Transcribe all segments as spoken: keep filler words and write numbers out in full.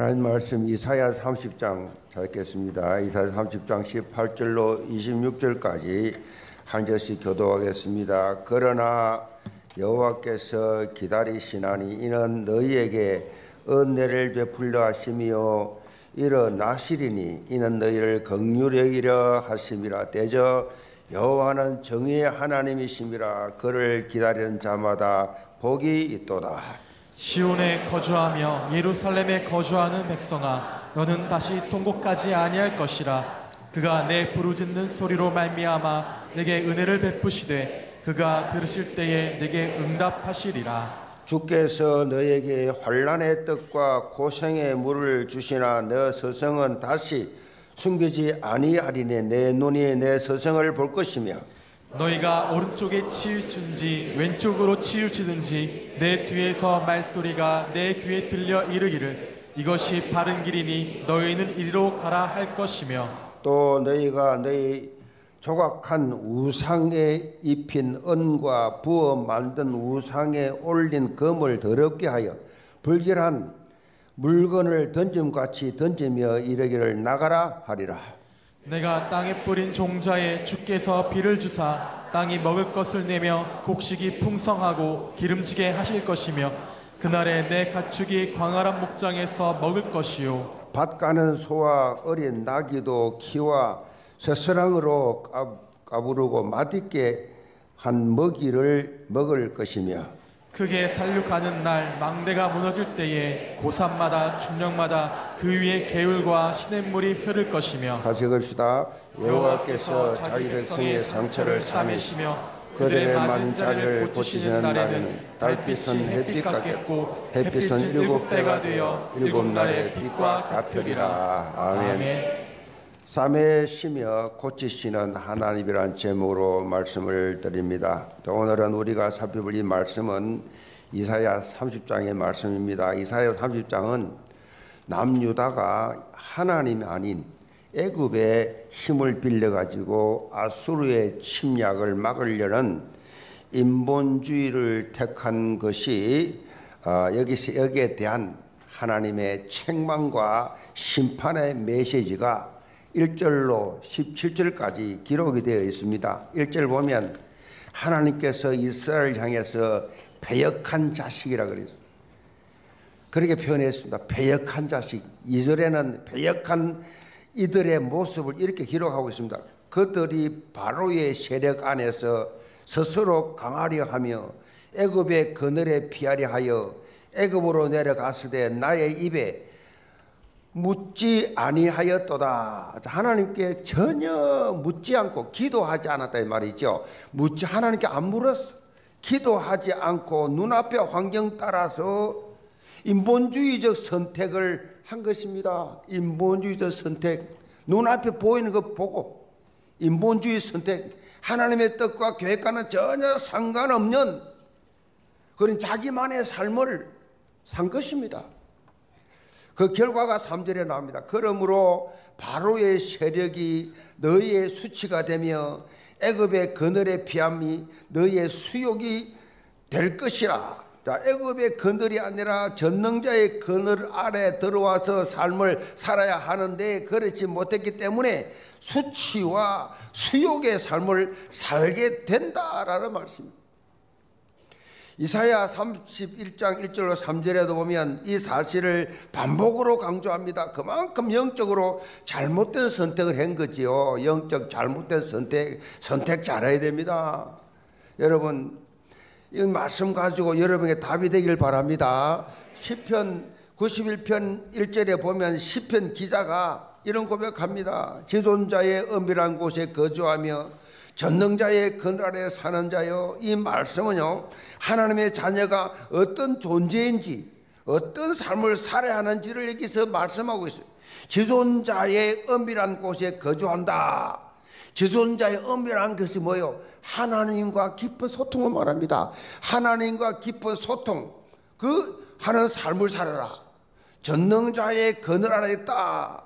하나님 말씀 이사야 삼십 장 잘 읽겠습니다. 이사야 삼십 장 십팔 절로 이십육 절까지 한 절씩 교도하겠습니다. 그러나 여호와께서 기다리시나니 이는 너희에게 은혜를 베풀려 하심이요 일어나시리니 이는 너희를 긍휼히 여기려 하심이라. 대저 여호와는 정의의 하나님이심이라. 그를 기다리는 자마다 복이 있도다. 시온에 거주하며 예루살렘에 거주하는 백성아, 너는 다시 통곡까지 아니할 것이라. 그가 내 부르짖는 소리로 말미암아 내게 은혜를 베푸시되 그가 들으실 때에 내게 응답하시리라. 주께서 너에게 환난의 떡과 고생의 물을 주시나 너 서성은 다시 숨기지 아니하리니 내 눈이 내 서성을 볼 것이며 너희가 오른쪽에 치우치든지 왼쪽으로 치우치든지 내 뒤에서 말소리가 내 귀에 들려 이르기를 이것이 바른 길이니 너희는 이리로 가라 할 것이며 또 너희가 너희 조각한 우상에 입힌 은과 부어 만든 우상에 올린 금을 더럽게 하여 불길한 물건을 던짐같이 던지며 이르기를 나가라 하리라. 내가 땅에 뿌린 종자에 주께서 비를 주사 땅이 먹을 것을 내며 곡식이 풍성하고 기름지게 하실 것이며 그날에 내 가축이 광활한 목장에서 먹을 것이요 밭 가는 소와 어린 나귀도 키와 쇠사랑으로 까부르고 맛있게 한 먹이를 먹을 것이며 크게 살육하는 날 망대가 무너질 때에 고산마다 중령마다 그 위에 개울과 시냇물이 흐를 것이며 같이 읽읍시다. 여호와께서 자기 백성의 상처를 싸매시며 그들의 맞은 자를 고치시는 날에는 달빛은 햇빛 같겠고 햇빛은 일곱 배가 되어 일곱 날의 빛과 같으리라. 아멘. 싸매시며 고치시는 하나님이란 제목으로 말씀을 드립니다. 오늘은 우리가 살펴볼 이 말씀은 이사야 삼십 장의 말씀입니다. 이사야 삼십 장은 남유다가 하나님이 아닌 애굽의 힘을 빌려가지고 아수르의 침략을 막으려는 인본주의를 택한 것이 여기서 여기에 대한 하나님의 책망과 심판의 메시지가 일 절로 십칠 절까지 기록이 되어 있습니다. 일 절 보면 하나님께서 이스라엘 향해서 배역한 자식이라 그랬어요. 그렇게 표현했습니다. 배역한 자식. 이 절에는 배역한 이들의 모습을 이렇게 기록하고 있습니다. 그들이 바로의 세력 안에서 스스로 강하려 하며 애굽의 그늘에 피하려 하여 애굽으로 내려갔을 때 나의 입에 묻지 아니하였도다. 하나님께 전혀 묻지 않고 기도하지 않았다 이 말이 있죠. 묻지 하나님께 안 물었어. 기도하지 않고 눈앞의 환경 따라서 인본주의적 선택을 한 것입니다. 인본주의적 선택. 눈앞에 보이는 거 보고 인본주의 선택. 하나님의 뜻과 계획과는 전혀 상관없는 그런 자기만의 삶을 산 것입니다. 그 결과가 삼 절에 나옵니다. 그러므로 바로의 세력이 너희의 수치가 되며 애굽의 그늘의 피함이 너희의 수욕이 될 것이라. 자, 애굽의 그늘이 아니라 전능자의 그늘 아래 들어와서 삶을 살아야 하는데 그렇지 못했기 때문에 수치와 수욕의 삶을 살게 된다라는 말씀입니다. 이사야 삼십일 장 일 절로 삼 절에도 보면 이 사실을 반복으로 강조합니다. 그만큼 영적으로 잘못된 선택을 한 거지요. 영적 잘못된 선택, 선택 잘해야 됩니다. 여러분, 이 말씀 가지고 여러분에게 답이 되길 바랍니다. 시편 구십일 편 일 절에 보면 시편 기자가 이런 고백합니다. 지존자의 은밀한 곳에 거주하며 전능자의 그늘 아래 사는 자여. 이 말씀은요 하나님의 자녀가 어떤 존재인지 어떤 삶을 살아야 하는지를 여기서 말씀하고 있어요. 지존자의 은밀한 곳에 거주한다. 지존자의 은밀한 것이 뭐예요? 하나님과 깊은 소통을 말합니다. 하나님과 깊은 소통 그 하는 삶을 살아라. 전능자의 그늘 아래 있다.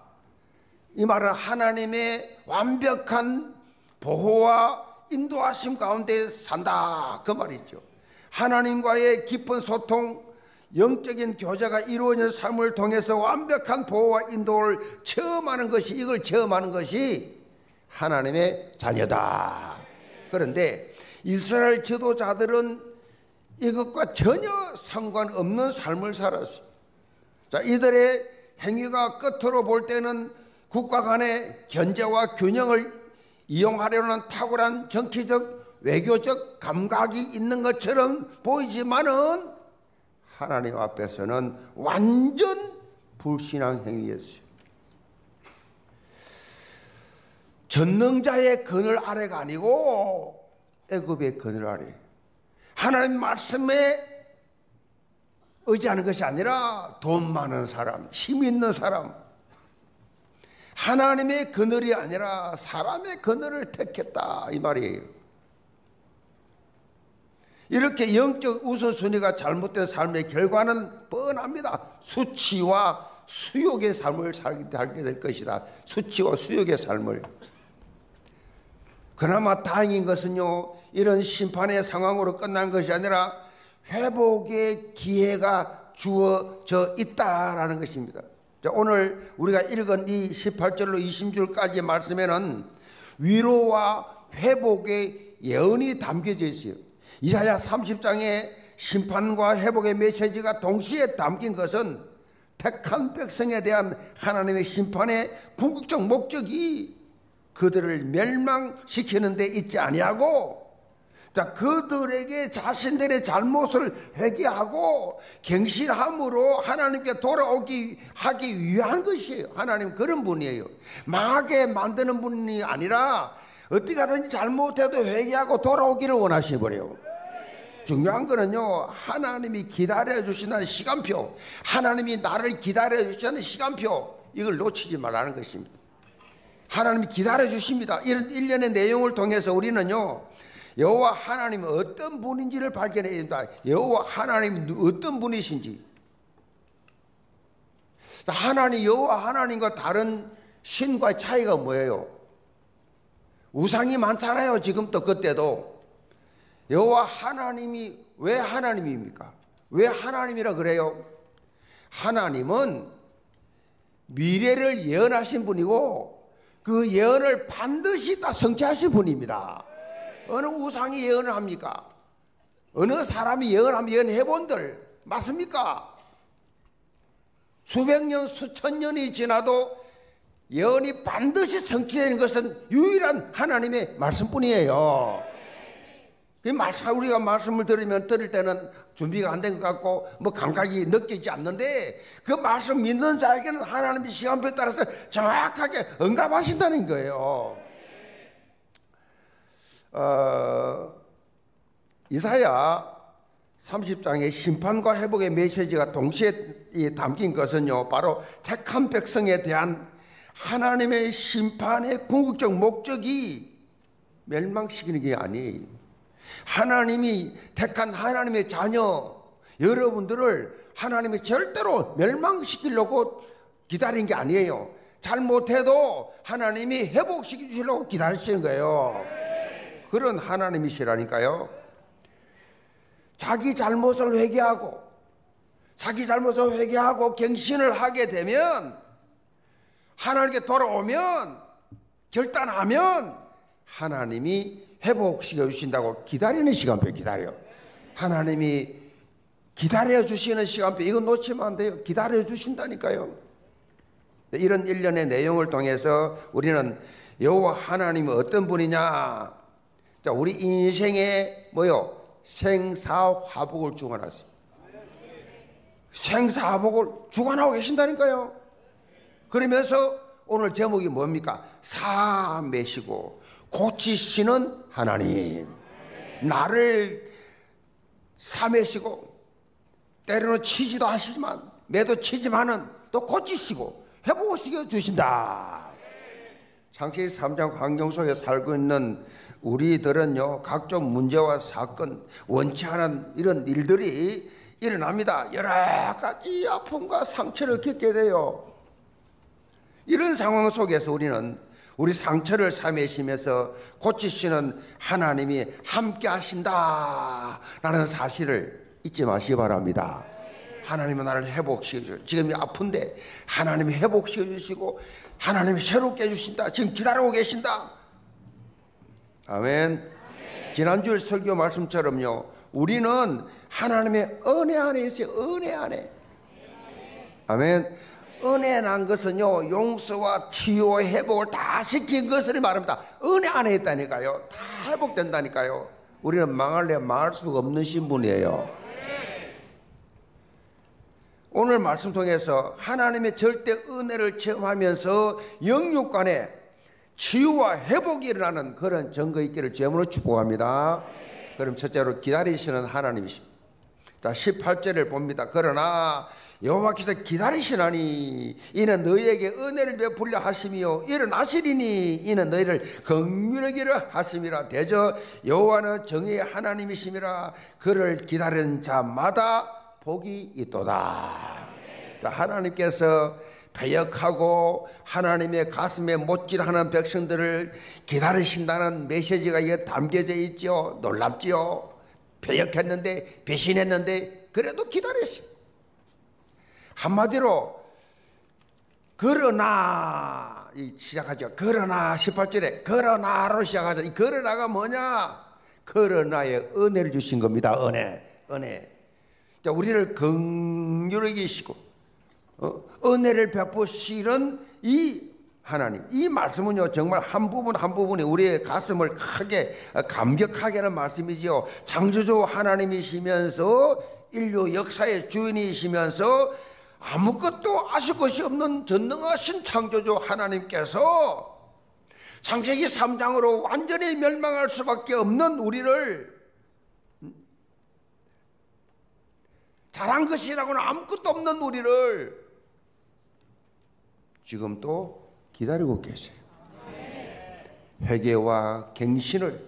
이 말은 하나님의 완벽한 보호와 인도하심 가운데 산다 그 말이죠. 하나님과의 깊은 소통 영적인 교제가 이루어지는 삶을 통해서 완벽한 보호와 인도를 체험하는 것이, 이걸 체험하는 것이 하나님의 자녀다. 그런데 이스라엘 지도자들은 이것과 전혀 상관없는 삶을 살았어요. 자, 이들의 행위가 끝으로 볼 때는 국가 간의 견제와 균형을 이용하려는 탁월한 정치적 외교적 감각이 있는 것처럼 보이지만은 하나님 앞에서는 완전 불신앙 행위였어요. 전능자의 그늘 아래가 아니고 애굽의 그늘 아래, 하나님 말씀에 의지하는 것이 아니라 돈 많은 사람, 힘 있는 사람, 하나님의 그늘이 아니라 사람의 그늘을 택했다, 이 말이에요. 이렇게 영적 우선순위가 잘못된 삶의 결과는 뻔합니다. 수치와 수욕의 삶을 살게 될 것이다. 수치와 수욕의 삶을. 그나마 다행인 것은요, 이런 심판의 상황으로 끝난 것이 아니라 회복의 기회가 주어져 있다라는 것입니다. 자, 오늘 우리가 읽은 이 십팔 절로 이십 절까지의 말씀에는 위로와 회복의 예언이 담겨져 있어요. 이사야 삼십 장에 심판과 회복의 메시지가 동시에 담긴 것은 택한 백성에 대한 하나님의 심판의 궁극적 목적이 그들을 멸망시키는 데 있지 아니하고, 자, 그들에게 자신들의 잘못을 회개하고 갱신함으로 하나님께 돌아오기 하기 위한 것이에요. 하나님 그런 분이에요. 마게 만드는 분이 아니라 어떻게 하든지 잘못해도 회개하고 돌아오기를 원하시버려요. 중요한 거는요, 하나님이 기다려주시는 시간표, 하나님이 나를 기다려주시는 시간표, 이걸 놓치지 말라는 것입니다. 하나님이 기다려주십니다. 이런 일련의 내용을 통해서 우리는요, 여호와 하나님이 어떤 분인지를 발견해야 된다. 여호와 하나님이 어떤 분이신지. 하나님, 여호와 하나님과 다른 신과의 차이가 뭐예요? 우상이 많잖아요, 지금도 그때도. 여호와 하나님이 왜 하나님입니까? 왜 하나님이라 그래요? 하나님은 미래를 예언하신 분이고 그 예언을 반드시 다 성취하신 분입니다. 어느 우상이 예언을 합니까? 어느 사람이 예언하면 예언해본들 맞습니까? 수백 년, 수천 년이 지나도 예언이 반드시 성취되는 것은 유일한 하나님의 말씀뿐이에요. 우리가 말씀을 들으면 들을 때는 준비가 안 된 것 같고 뭐 감각이 느끼지 않는데, 그 말씀 믿는 자에게는 하나님의 시간표에 따라서 정확하게 응답하신다는 거예요. 어, 이사야 삼십 장의 심판과 회복의 메시지가 동시에 담긴 것은요, 바로 택한 백성에 대한 하나님의 심판의 궁극적 목적이 멸망시키는 게 아니에요. 하나님이 택한 하나님의 자녀 여러분들을 하나님이 절대로 멸망시키려고 기다린 게 아니에요. 잘못해도 하나님이 회복시켜 주시려고 기다리시는 거예요. 그런 하나님이시라니까요. 자기 잘못을 회개하고 자기 잘못을 회개하고 갱신을 하게 되면, 하나님께 돌아오면, 결단하면 하나님이 회복시켜 주신다고 기다리는 시간표 기다려. 하나님이 기다려 주시는 시간표, 이거 놓치면 안 돼요. 기다려 주신다니까요. 이런 일련의 내용을 통해서 우리는 여호와 하나님이 어떤 분이냐, 자, 우리 인생에 뭐요? 생사화복을 주관하세요. 생사화복을 주관하고 계신다니까요. 그러면서 오늘 제목이 뭡니까? 사매시고 고치시는 하나님. 나를 사매시고, 때로는 치지도 하시지만, 매도 치지만은 또 고치시고 회복시켜 주신다. 창세기 삼 장 환경 속에 살고 있는 우리들은요, 각종 문제와 사건, 원치 않은 이런 일들이 일어납니다. 여러 가지 아픔과 상처를 겪게 돼요. 이런 상황 속에서 우리는 우리 상처를 사매시면서 고치시는 하나님이 함께 하신다라는 사실을 잊지 마시기 바랍니다. 하나님은 나를 회복시켜주시고, 지금 아픈데 하나님이 회복시켜주시고, 하나님이 새롭게 해주신다. 지금 기다리고 계신다. 아멘. 아멘. 지난주에 설교 말씀처럼요, 우리는 하나님의 은혜 안에 있어요. 은혜 안에. 아멘. 은혜란 것은요, 용서와 치유와 회복을 다 시킨 것을 말합니다. 은혜 안에 있다니까요. 다 회복된다니까요. 우리는 망할래 망할 수가 없는 신분이에요. 오늘 말씀 통해서 하나님의 절대 은혜를 체험하면서 영육 간에 치유와 회복이 일어나는 그런 증거 있기를 주님으로 축복합니다. 그럼 첫째로 기다리시는 하나님이십니다. 자, 십팔 절을 봅니다. 그러나 여호와께서 기다리시나니 이는 너희에게 은혜를 베풀려 하심이요 일어나시리니 이는 너희를 긍휼하기를 하심이라. 대저 여호와는 정의의 하나님이심이라. 그를 기다리는 자마다 복이 있도다. 자, 하나님께서 배역하고 하나님의 가슴에 못질하는 백성들을 기다리신다는 메시지가 이게 담겨져 있지요. 놀랍지요. 배역했는데, 배신했는데 그래도 기다렸어요. 한마디로 그러나 시작하죠. 그러나 십팔 절에 그러나로 시작하죠. 이 그러나가 뭐냐? 그러나의 은혜를 주신 겁니다. 은혜, 은혜. 자, 우리를 긍휼히 계시고 어? 은혜를 베푸시는 이 하나님, 이 말씀은요 정말 한 부분 한 부분이 우리의 가슴을 크게 감격하게 하는 말씀이지요. 창조주 하나님이시면서 인류 역사의 주인이시면서 아무것도 아실 것이 없는 전능하신 창조주 하나님께서 창세기 삼 장으로 완전히 멸망할 수밖에 없는 우리를 잘한 것이라고는 아무것도 없는 우리를 지금 또 기다리고 계세요. 회개와 갱신을,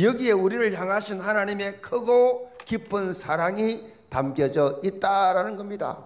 여기에 우리를 향하신 하나님의 크고 깊은 사랑이 담겨져 있다라는 겁니다.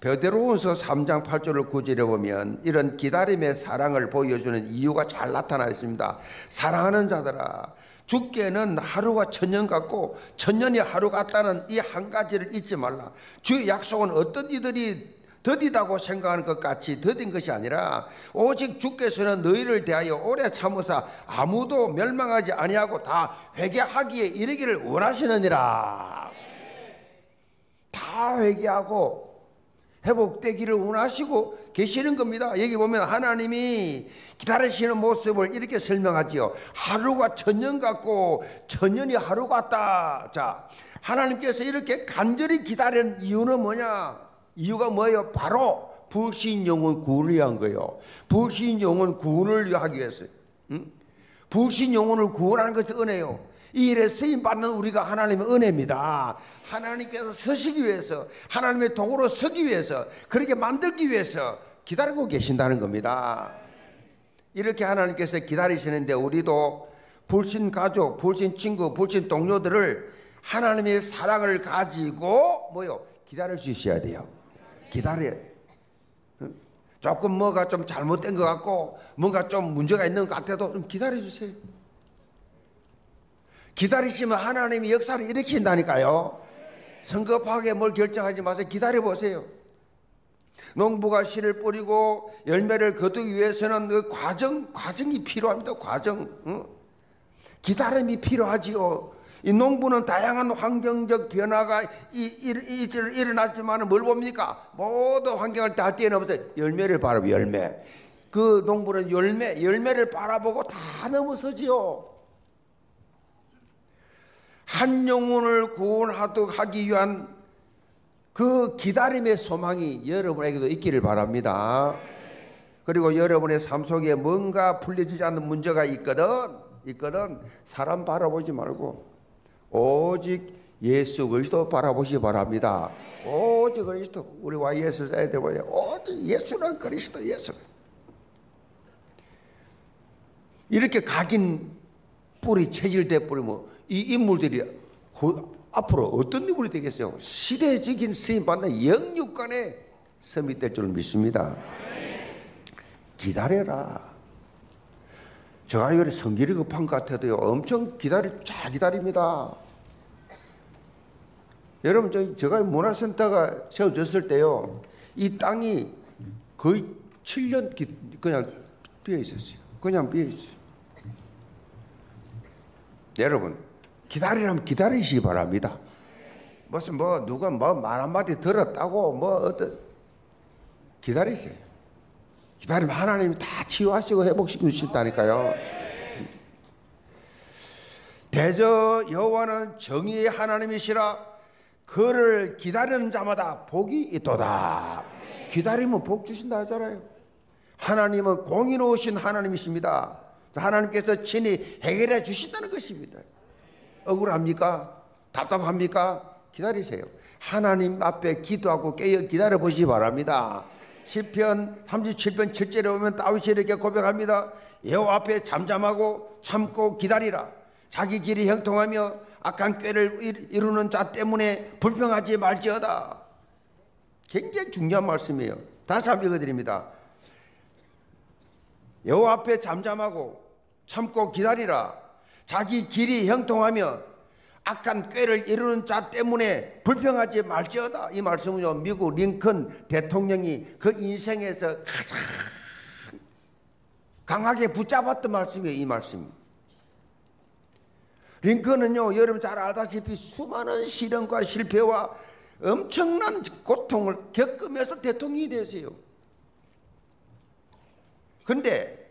베드로후서 삼 장 팔 절을 구절에 보면 이런 기다림의 사랑을 보여주는 이유가 잘 나타나 있습니다. 사랑하는 자들아, 주께는 하루가 천년 같고 천년이 하루 같다는 이 한 가지를 잊지 말라. 주의 약속은 어떤 이들이 더디다고 생각하는 것 같이 더딘 것이 아니라 오직 주께서는 너희를 대하여 오래 참으사 아무도 멸망하지 아니하고 다 회개하기에 이르기를 원하시느니라. 다 회개하고 회복되기를 원하시고 계시는 겁니다. 여기 보면 하나님이 기다리시는 모습을 이렇게 설명하지요. 하루가 천년 같고 천년이 하루 같다. 자, 하나님께서 이렇게 간절히 기다리는 이유는 뭐냐? 이유가 뭐예요? 바로 불신 영혼 구원을 위한 거예요. 불신 영혼 구원을 위하기 위해서. 응? 불신 영혼을 구원하는 것이 은혜요. 이 일에 쓰임받는 우리가 하나님의 은혜입니다. 하나님께서 서시기 위해서, 하나님의 도구로 서기 위해서, 그렇게 만들기 위해서 기다리고 계신다는 겁니다. 이렇게 하나님께서 기다리시는데 우리도 불신 가족, 불신 친구, 불신 동료들을 하나님의 사랑을 가지고 뭐요? 기다려주셔야 돼요. 기다려야 돼요. 조금 뭐가 좀 잘못된 것 같고 뭔가 좀 문제가 있는 것 같아도 좀 기다려주세요. 기다리시면 하나님이 역사를 일으키신다니까요. 성급하게 뭘 결정하지 마세요. 기다려보세요. 농부가 씨를 뿌리고 열매를 거두기 위해서는 그 과정, 과정이 필요합니다. 과정. 응? 기다림이 필요하지요. 이 농부는 다양한 환경적 변화가 이, 이, 이, 일어났지만 뭘 봅니까? 모든 환경을 다 뛰어넘어서 열매를 바라보고 열매. 그 농부는 열매, 열매를 바라보고 다 넘어서지요. 한 영혼을 구원하도록 하기 위한 그 기다림의 소망이 여러분에게도 있기를 바랍니다. 그리고 여러분의 삶 속에 뭔가 풀려지지 않는 문제가 있거든, 있거든 사람 바라보지 말고 오직 예수 그리스도 바라보시기 바랍니다. 오직 그리스도. 우리 와이에스 사이드 보세요. 오직 예수는 그리스도. 예수. 이렇게 각인 뿌리 체질돼 뿌리면 이 인물들이 앞으로 어떤 인물이 되겠어요? 시대적인 쓰임받는 영육간에 섬이 될 줄 믿습니다. 기다려라. 제가 이번에 성질이 급한 것 같아도 엄청 기다리, 잘 기다립니다. 여러분 저, 제가 문화센터가 세워졌을 때요, 이 땅이 거의 칠 년 그냥 비어 있었어요. 그냥 비어 있어요. 여러분 기다리라면 기다리시기 바랍니다. 무슨 뭐 누가 뭐 말 한마디 들었다고 뭐 어떤 기다리세요. 기다리면 하나님이 다 치유하시고 회복시켜 주신다니까요. 대저 여호와는 정의의 하나님이시라. 그를 기다리는 자마다 복이 있도다. 기다리면 복 주신다 하잖아요. 하나님은 공의로우신 하나님이십니다. 하나님께서 친히 해결해 주신다는 것입니다. 억울합니까? 답답합니까? 기다리세요. 하나님 앞에 기도하고 깨어 기다려 보시기 바랍니다. 시편 삼십칠 편 칠 절에 보면 다윗이 이렇게 고백합니다. 여호와 앞에 잠잠하고 참고 기다리라. 자기 길이 형통하며 악한 꾀를 이루는 자 때문에 불평하지 말지어다. 굉장히 중요한 말씀이에요. 다시 한번 읽어드립니다. 여호와 앞에 잠잠하고 참고 기다리라. 자기 길이 형통하며 악한 꾀를 이루는 자 때문에 불평하지 말지어다. 이 말씀은 미국 링컨 대통령이 그 인생에서 가장 강하게 붙잡았던 말씀이에요. 이 말씀이. 링컨은요, 여러분 잘 알다시피 수많은 시련과 실패와 엄청난 고통을 겪으면서 대통령이 되었어요. 그런데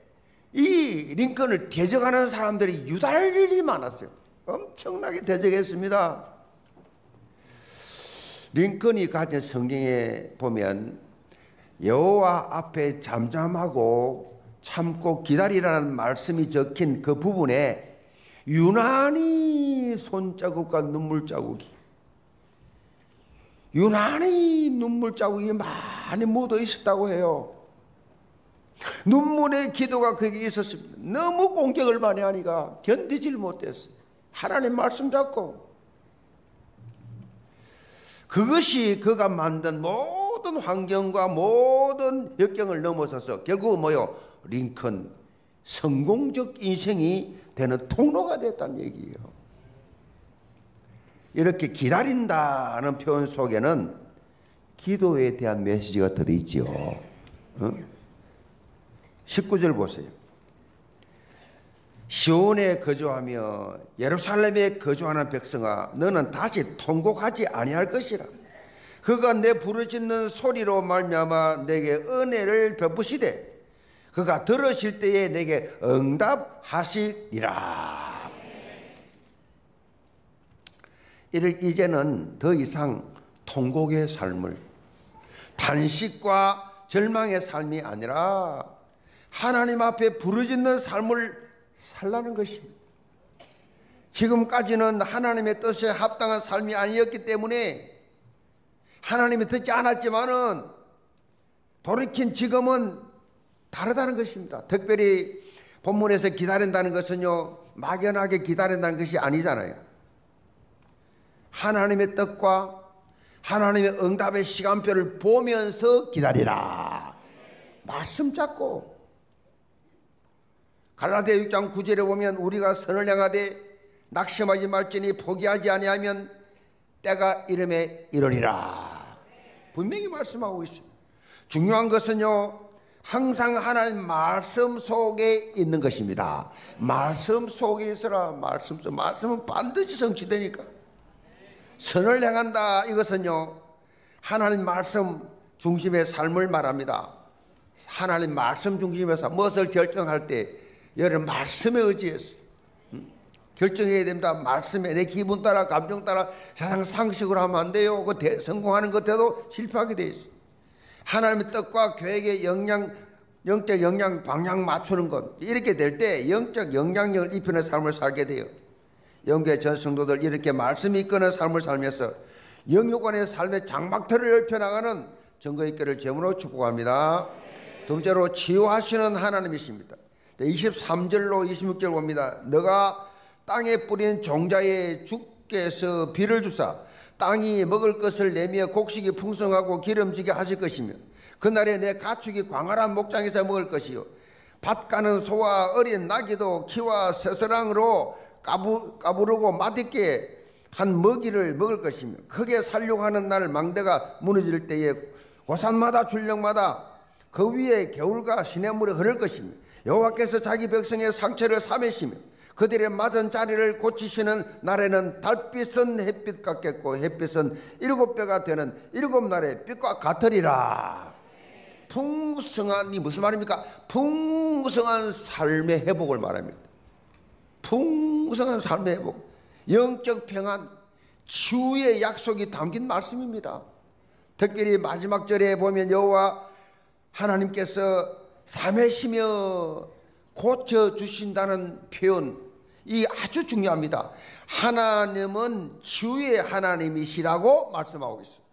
이 링컨을 대적하는 사람들이 유달리 많았어요. 엄청나게 대적했습니다. 링컨이 가진 성경에 보면 여호와 앞에 잠잠하고 참고 기다리라는 말씀이 적힌 그 부분에 유난히 손자국과 눈물자국이 유난히 눈물자국이 많이 묻어 있었다고 해요. 눈물의 기도가 거기 있었습니다. 너무 공격을 많이 하니까 견디질 못했어요. 하나님 말씀 잡고. 그것이 그가 만든 모든 환경과 모든 역경을 넘어서서 결국 뭐요? 링컨 성공적 인생이 되는 통로가 됐다는 얘기예요. 이렇게 기다린다는 표현 속에는 기도에 대한 메시지가 들어있지요. 응? 십구 절 보세요. 시온에 거주하며 예루살렘에 거주하는 백성아, 너는 다시 통곡하지 아니할 것이라. 그가 내 부르짖는 소리로 말미암아 내게 은혜를 베푸시되 그가 들으실 때에 내게 응답하시리라. 이를 이제는 더 이상 통곡의 삶을, 탄식과 절망의 삶이 아니라 하나님 앞에 부르짖는 삶을 살라는 것입니다. 지금까지는 하나님의 뜻에 합당한 삶이 아니었기 때문에 하나님이 듣지 않았지만은 돌이킨 지금은 다르다는 것입니다. 특별히 본문에서 기다린다는 것은요, 막연하게 기다린다는 것이 아니잖아요. 하나님의 뜻과 하나님의 응답의 시간표를 보면서 기다리라. 말씀 잡고. 갈라디아 육 장 구 절에 보면 우리가 선을 행하되 낙심하지 말지니 포기하지 아니하면 때가 이름에 이르리라. 분명히 말씀하고 있어요. 중요한 것은요, 항상 하나님 말씀 속에 있는 것입니다. 말씀 속에 있으라. 말씀 속. 말씀은 반드시 성취되니까. 선을 행한다. 이것은요, 하나님 말씀 중심의 삶을 말합니다. 하나님 말씀 중심에서 무엇을 결정할 때 여러분 말씀에 의지해서 결정해야 됩니다. 말씀에 내 기분 따라 감정 따라 세상 상식으로 하면 안 돼요. 그 대, 성공하는 것에도 실패하게 돼 있어요. 하나님의 뜻과 계획의 영향, 영적 영향 방향 맞추는 것. 이렇게 될 때 영적 영향력을 입히는 삶을 살게 돼요. 영계 전 성도들 이렇게 말씀이 이끄는 삶을 살면서 영육간의 삶의 장막틀을 열펴나가는 전거의 길을 제문으로 축복합니다. 두 번째로 치유하시는 하나님이십니다. 이십삼 절로 이십육 절 봅니다. 너가 땅에 뿌린 종자에 주께서 비를 주사 땅이 먹을 것을 내며 곡식이 풍성하고 기름지게 하실 것이며 그날에 내 가축이 광활한 목장에서 먹을 것이요 밭 가는 소와 어린 나귀도 키와 새사랑으로 까부, 까부르고 맛있게 한 먹이를 먹을 것이며 크게 살육하는 날 망대가 무너질 때에 고산마다 출렁마다 그 위에 겨울과 시냇물이 흐를 것이며 여호와께서 자기 백성의 상처를 사매시며 그들의 맞은 자리를 고치시는 날에는 달빛은 햇빛 같겠고 햇빛은 일곱 배가 되는 일곱 날의 빛과 같으리라. 풍성한, 이 무슨 말입니까? 풍성한 삶의 회복을 말합니다. 풍성한 삶의 회복, 영적 평안, 치유의 약속이 담긴 말씀입니다. 특별히 마지막 절에 보면 여호와 하나님께서 삼매시며 고쳐주신다는 표현, 이 아주 중요합니다. 하나님은 치유의 하나님이시라고 말씀하고 있습니다.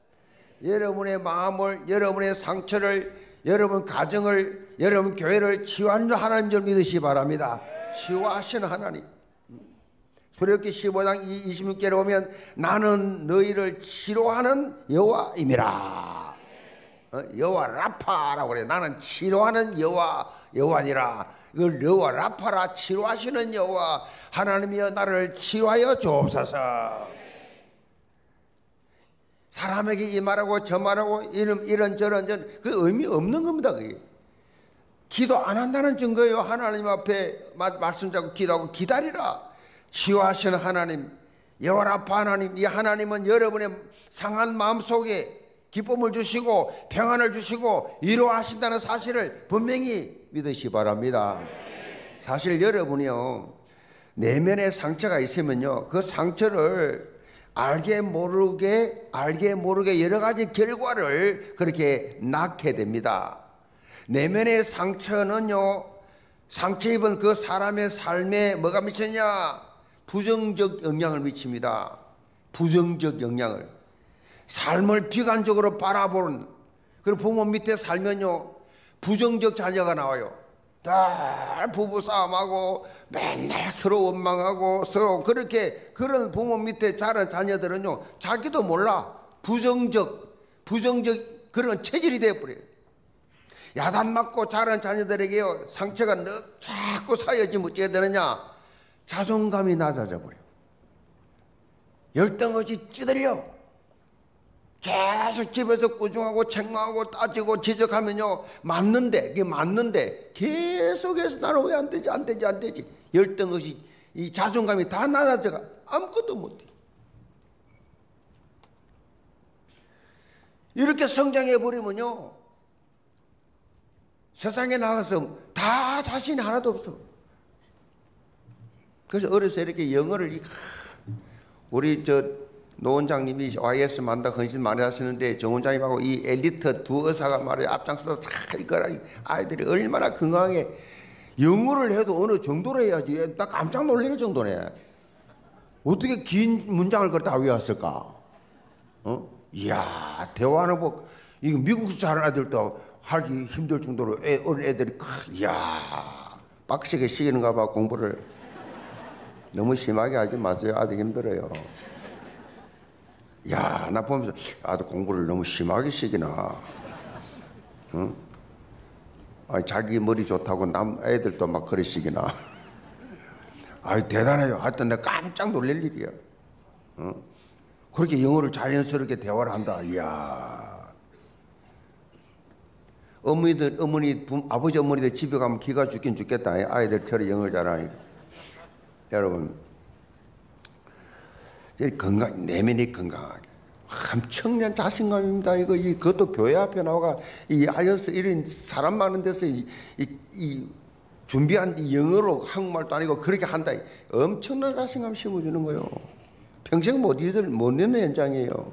여러분의 마음을, 여러분의 상처를, 여러분 가정을, 여러분 교회를 치유하는 하나님 좀 믿으시기 바랍니다. 치유하시는 하나님. 출애굽기 십오 장 이십육 절에 보면 나는 너희를 치료하는 여호와임이라. 어? 여호와 라파라고 그래요. 나는 치료하는 여호와, 여호와니라. 이걸 여호와 라파라, 치료하시는 여호와. 하나님이여 나를 치유하여 주옵소서. 사람에게 이 말하고 저 말하고 이런 이런 저런 전 그 의미 없는 겁니다. 그게 기도 안 한다는 증거예요. 하나님 앞에 마, 말씀 잡고 기도하고 기다리라. 치유하시는 하나님, 여호와 라파 하나님, 이 하나님은 여러분의 상한 마음 속에 기쁨을 주시고 평안을 주시고 위로하신다는 사실을 분명히 믿으시 바랍니다. 사실 여러분이요, 내면에 상처가 있으면요, 그 상처를 알게 모르게 알게 모르게 여러 가지 결과를 그렇게 낳게 됩니다. 내면의 상처는요, 상처 입은 그 사람의 삶에 뭐가 미치냐? 부정적 영향을 미칩니다. 부정적 영향을, 삶을 비관적으로 바라보는, 그리고 부모 밑에 살면요 부정적 자녀가 나와요. 다 부부싸움하고 맨날 서로 원망하고 서로 그렇게, 그런 부모 밑에 자란 자녀들은요 자기도 몰라 부정적 부정적 그런 체질이 되어버려요. 야단 맞고 자란 자녀들에게요 상처가 너, 자꾸 쌓여지면 어찌 해야 되느냐? 자존감이 낮아져 버려요. 열등것이 찌들려. 계속 집에서 꾸중하고 책망하고 따지고 지적하면요 맞는데, 그게 맞는데 계속해서 나는 왜 안 되지 안 되지 안 되지 열등것이, 이 자존감이 다 낮아져가 아무것도 못해. 이렇게 성장해버리면요 세상에 나가서 다 자신이 하나도 없어. 그래서 어려서 이렇게 영어를, 우리 저 노 원장님이 와이에스 만다 헌신 많이 하시는데 정 원장님하고 이 엘리트 두 의사가 말이야 앞장서서 착 이거라, 아이들이 얼마나 건강하게 영어를 해도 어느 정도로 해야지. 나 깜짝 놀랄 정도네. 어떻게 긴 문장을 그걸 다 외웠을까? 어? 이야, 대화하는 법, 이거 미국에서 자란 아들도 하기 힘들 정도로 애, 어린 애들이, 이야, 빡시게 시키는가 봐. 공부를 너무 심하게 하지 마세요. 아들 힘들어요. 야, 나 보면서 아들 공부를 너무 심하게 시키나. 응? 아니, 자기 머리 좋다고 남 애들도 막 그리 시키나. 아이, 대단해요. 하여튼 내가 깜짝 놀랄 일이야. 응? 그렇게 영어를 자연스럽게 대화를 한다. 이야. 어머니들, 어머니, 아버지 어머니들 집에 가면 기가 죽긴 죽겠다. 아이들 저리 영어를 잘하니까. 여러분, 건강, 내면이 건강하게, 엄청난 자신감입니다. 이거, 이, 그것도 교회 앞에 나와가, 이 아이언스, 이런 사람 많은 데서 이, 이, 이 준비한 이 영어로 한국말도 아니고 그렇게 한다. 엄청난 자신감 심어주는 거예요. 평생 못 잊을, 못 내는 현장이에요.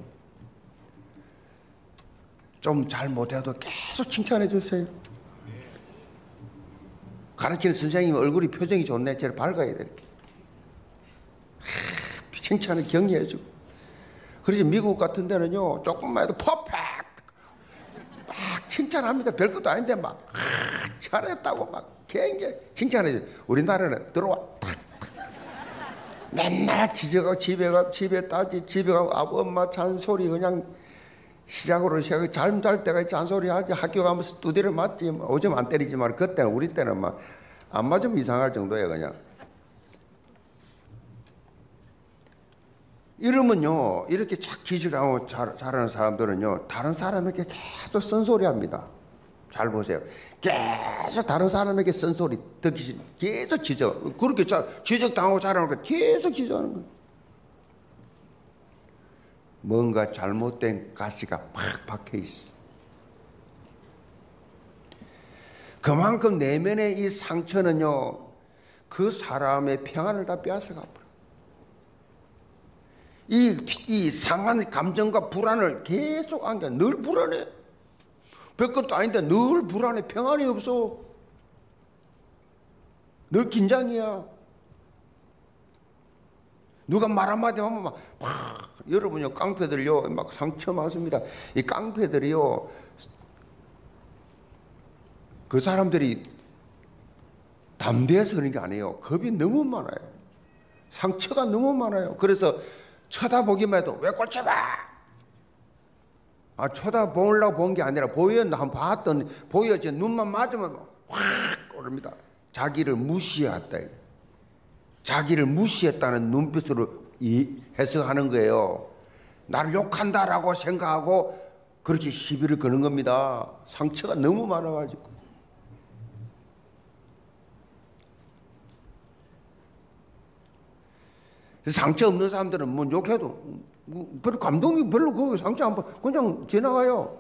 좀 잘 못해도 계속 칭찬해 주세요. 가르치는 선생님 얼굴이 표정이 좋네. 제일 밝아야 돼. 칭찬을 격려해주고. 그러지 미국 같은 데는요 조금만 해도 퍼펙트 막 칭찬합니다. 별것도 아닌데 막 아, 잘했다고 막 굉장히 칭찬해줘요. 우리나라는 들어와 탁, 탁. 맨날 지적하고 집에 가, 집에 따지, 집에 가고 아버 엄마 잔소리 그냥 시작으로 시작해. 잘못할 때가 잔소리 하지. 학교 가면서 두드려 맞지. 오줌 안 때리지만 그때는, 우리 때는 막 안 맞으면 이상할 정도예요. 그냥 이러면요, 이렇게 착 기질하고 잘, 잘하는 사람들은요, 다른 사람에게 계속 쓴소리합니다. 잘 보세요. 계속 다른 사람에게 쓴소리, 듣기, 계속 지적. 그렇게 지적당하고 잘하니까 계속 지적하는 거예요. 뭔가 잘못된 가시가 팍 박혀 있어. 그만큼 내면의 이 상처는요, 그 사람의 평안을 다 빼앗아가 버려. 이, 이 상한 감정과 불안을 계속 안겨. 늘 불안해. 별것도 아닌데 늘 불안해. 평안이 없어. 늘 긴장이야. 누가 말 한마디 하면 막, 막 여러분요, 깡패들요, 막 상처 많습니다. 이 깡패들이요, 그 사람들이 담대해서 그런 게 아니에요. 겁이 너무 많아요. 상처가 너무 많아요. 그래서 쳐다보기만 해도 왜 꼴찌 봐? 아, 쳐다보려고 본 게 아니라 보였나 한번 봤더니 보여진 눈만 맞으면 확 오릅니다. 자기를 무시했다. 자기를 무시했다는 눈빛으로 이, 해석하는 거예요. 나를 욕한다라고 생각하고 그렇게 시비를 거는 겁니다. 상처가 너무 많아가지고. 상처 없는 사람들은 뭐 욕해도 별로 감동이 별로 그 상처 안 받고 그냥 지나가요.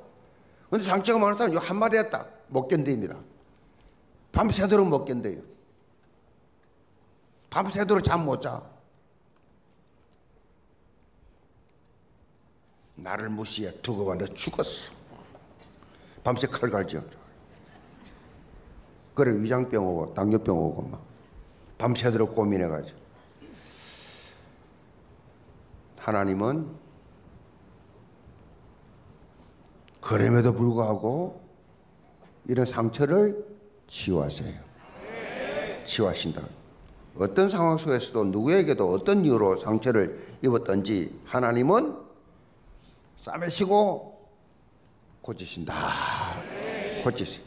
근데 상처가 많은 사람은 욕 한마디 했다 못 견딥니다. 밤새도록 못 견뎌요. 밤새도록 잠 못 자. 나를 무시해. 두고 봐, 너 죽었어. 밤새 칼 갈지. 그래, 위장병 오고 당뇨병 오고 막 밤새도록 고민해가지고. 하나님은 그럼에도 불구하고 이런 상처를 치유하세요. 치유하신다. 어떤 상황 속에서도 누구에게도 어떤 이유로 상처를 입었든지 하나님은 싸매시고 고치신다. 고치세요.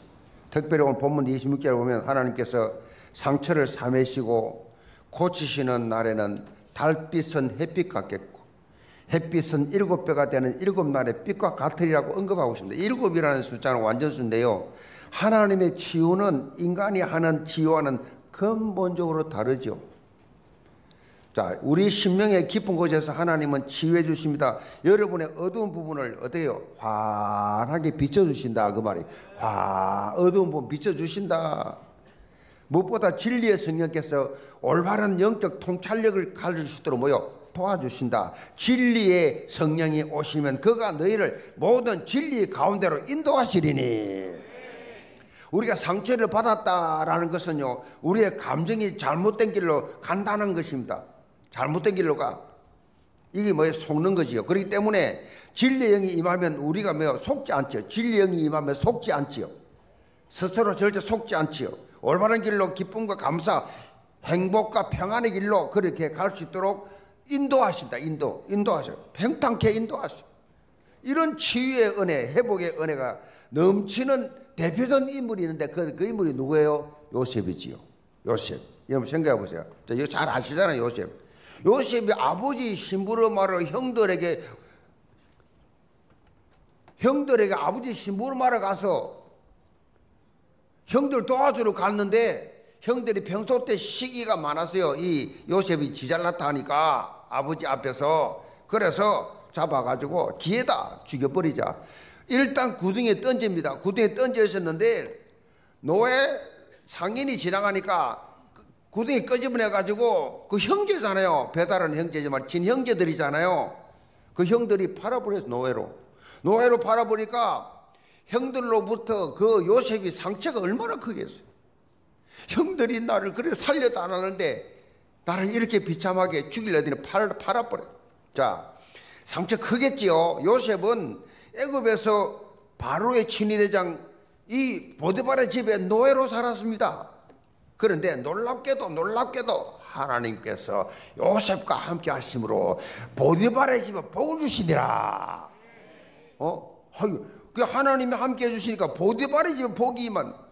특별히 오늘 본문 이십육 절을 보면 하나님께서 상처를 싸매시고 고치시는 날에는 달빛은 햇빛 같겠고 햇빛은 일곱 배가 되는 일곱 날의 빛과 같으리라고 언급하고 있습니다. 일곱이라는 숫자는 완전수인데요, 하나님의 치유는 인간이 하는 치유와는 근본적으로 다르죠. 자, 우리 심령의 깊은 곳에서 하나님은 치유해 주십니다. 여러분의 어두운 부분을 어때요? 환하게 비춰주신다. 그 말이 환, 어두운 부분 비춰주신다. 무엇보다 진리의 성령께서 올바른 영적 통찰력을 가질 수 있도록 모여 도와주신다. 진리의 성령이 오시면 그가 너희를 모든 진리 가운데로 인도하시리니. 우리가 상처를 받았다라는 것은요, 우리의 감정이 잘못된 길로 간다는 것입니다. 잘못된 길로 가. 이게 뭐예요? 속는 거지요. 그렇기 때문에 진리의 영이 임하면 우리가 뭐 속지 않지요. 진리의 영이 임하면 속지 않지요. 스스로 절대 속지 않지요. 올바른 길로 기쁨과 감사, 행복과 평안의 길로 그렇게 갈 수 있도록 인도하신다. 인도, 인도하세요. 평탄케 인도하세요. 이런 치유의 은혜, 회복의 은혜가 넘치는 대표적인 인물이 있는데 그, 그 인물이 누구예요? 요셉이지요. 요셉. 여러분 생각해 보세요. 이거 잘 아시잖아요. 요셉. 요셉이 아버지 심부름하러 형들에게 형들에게 아버지 심부름하러 가서 형들 도와주러 갔는데 형들이 평소 때 시기가 많았어요. 이 요셉이 지잘났다 하니까 아버지 앞에서. 그래서 잡아가지고 기에다 죽여버리자. 일단 구덩이에 던집니다. 구덩이에 던져 있었는데 노예 상인이 지나가니까 구덩이 끄집어내가지고 그 형제잖아요. 배달하는 형제지만 친형제들이잖아요. 그 형들이 팔아버렸어요. 노예로. 노예로 팔아버리니까 형들로부터 그 요셉이 상처가 얼마나 크겠어요. 형들이 나를 그래 살려도 안 하는데 나를 이렇게 비참하게 죽이려 했더니 팔아버려. 자, 상처 크겠지요. 요셉은 애굽에서 바로의 친위대장 이 보디발의 집에 노예로 살았습니다. 그런데 놀랍게도 놀랍게도 하나님께서 요셉과 함께 하심으로 보디발의 집에 복을 주시니라. 어? 아유, 그 하나님이 함께 해주시니까 보디발의 집에 복이만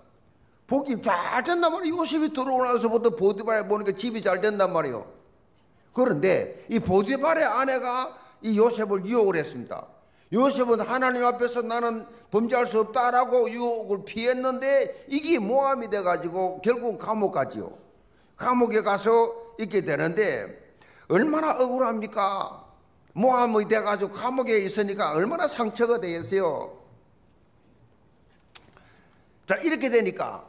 복이 잘 된단 말이에요. 요셉이 들어오면서부터 보디발에 보니까 집이 잘 된단 말이에요. 그런데 이 보디발의 아내가 이 요셉을 유혹을 했습니다. 요셉은 하나님 앞에서 나는 범죄할 수 없다라고 유혹을 피했는데 이게 모함이 돼가지고 결국 감옥 가지요. 감옥에 가서 있게 되는데 얼마나 억울합니까? 모함이 돼가지고 감옥에 있으니까 얼마나 상처가 되겠어요. 자, 이렇게 되니까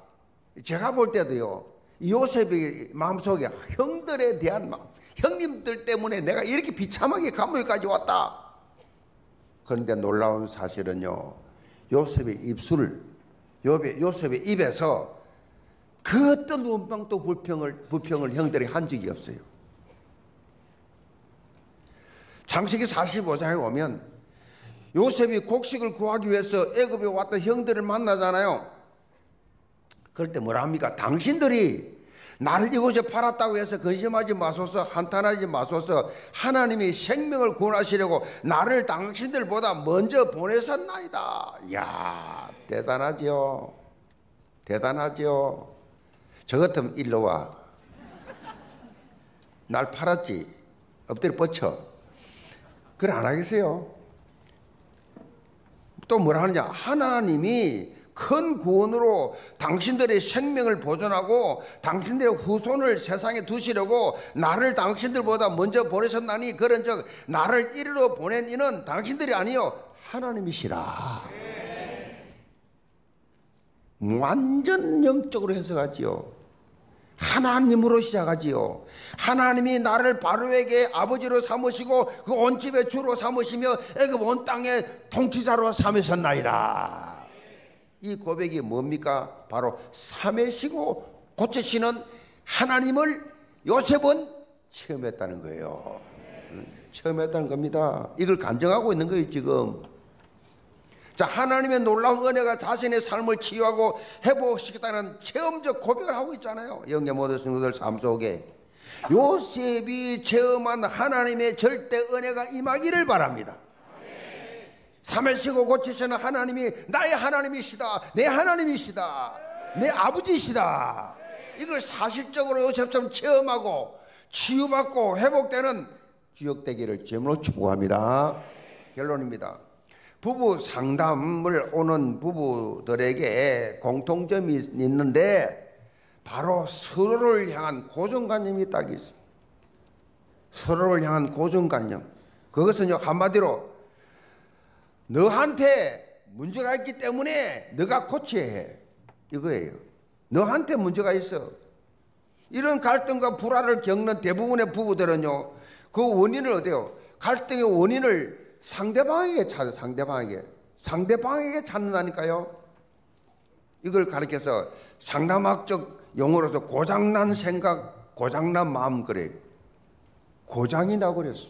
제가 볼 때도요, 요셉의 마음속에 형들에 대한 마음, 형님들 때문에 내가 이렇게 비참하게 감옥에까지 왔다. 그런데 놀라운 사실은요, 요셉의 입술, 요셉의 입에서 그 어떤 원망도 불평을, 불평을 형들이 한 적이 없어요. 창세기 사십오 장에 오면 요셉이 곡식을 구하기 위해서 애굽에 왔던 형들을 만나잖아요. 그럴 때 뭐라 합니까? 당신들이 나를 이곳에 팔았다고 해서 근심하지 마소서, 한탄하지 마소서, 하나님이 생명을 구원하시려고 나를 당신들보다 먼저 보내셨나이다. 이야, 대단하지요. 대단하지요. 저 같으면 일로 와. 날 팔았지. 엎드려 뻗쳐. 그걸 안 하겠어요. 또 뭐라 하느냐. 하나님이 큰 구원으로 당신들의 생명을 보존하고 당신들의 후손을 세상에 두시려고 나를 당신들보다 먼저 보내셨나니 그런 즉 나를 이리로 보낸 이는 당신들이 아니요 하나님이시라. 네. 완전 영적으로 해석하지요. 하나님으로 시작하지요. 하나님이 나를 바로에게 아버지로 삼으시고 그 온 집의 주로 삼으시며 애굽 온 땅의 통치자로 삼으셨나이다. 이 고백이 뭡니까? 바로 삼으시고 고치시는 하나님을 요셉은 체험했다는 거예요. 체험했다는 겁니다. 이걸 간증하고 있는 거예요 지금. 자, 하나님의 놀라운 은혜가 자신의 삶을 치유하고 회복시켰다는 체험적 고백을 하고 있잖아요. 영계 모든 성도들 삶 속에 요셉이 체험한 하나님의 절대 은혜가 임하기를 바랍니다. 삼으시고 고치시는 하나님이 나의 하나님이시다, 내 하나님이시다, 내 아버지시다. 이걸 사실적으로 요셉처럼 체험하고 치유받고 회복되는 주역되기를 제물로 축복합니다. 결론입니다. 부부 상담을 오는 부부들에게 공통점이 있는데 바로 서로를 향한 고정관념이 딱 있습니다. 서로를 향한 고정관념. 그것은요, 한마디로 너한테 문제가 있기 때문에 너가 고쳐야 해, 이거예요. 너한테 문제가 있어. 이런 갈등과 불화를 겪는 대부분의 부부들은요, 그 원인을 어때요? 갈등의 원인을 상대방에게 찾아, 상대방에게. 상대방에게 찾는다니까요. 이걸 가리켜서 상담학적 용어로서 고장난 생각, 고장난 마음 그래요. 고장이 나고 그랬어.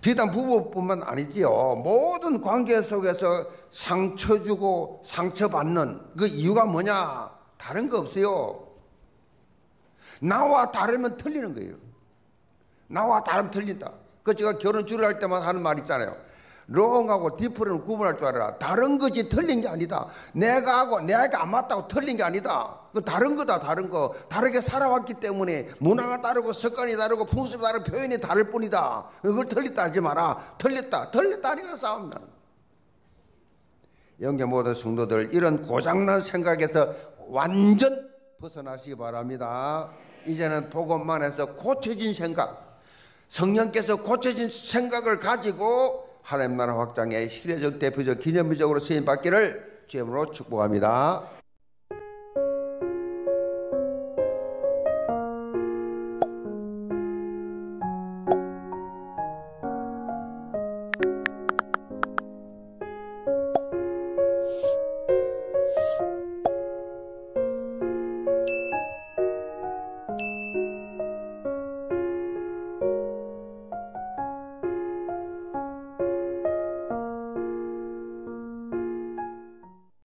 비단 부부뿐만 아니지요. 모든 관계 속에서 상처 주고 상처받는 그 이유가 뭐냐? 다른 거 없어요. 나와 다르면 틀리는 거예요. 나와 다르면 틀린다. 그 제가 결혼 주례할 때만 하는 말 있잖아요. 롱하고 디프를 구분할 줄 알아라. 다른 것이 틀린 게 아니다. 내가 하고 내가 안 맞다고 틀린 게 아니다. 그 다른 거다, 다른 거. 다르게 살아왔기 때문에 문화가 다르고 습관이 다르고 풍습이 다르고 표현이 다를 뿐이다. 그걸 틀렸다 하지 마라. 틀렸다. 틀렸다니까 싸웁니다. 영계 모든 성도들, 이런 고장난 생각에서 완전 벗어나시기 바랍니다. 이제는 복음만 해서 고쳐진 생각, 성령께서 고쳐진 생각을 가지고 하나님 나라 확장의 시대적, 대표적, 기념비적으로 쓰임받기를 주님으로 축복합니다.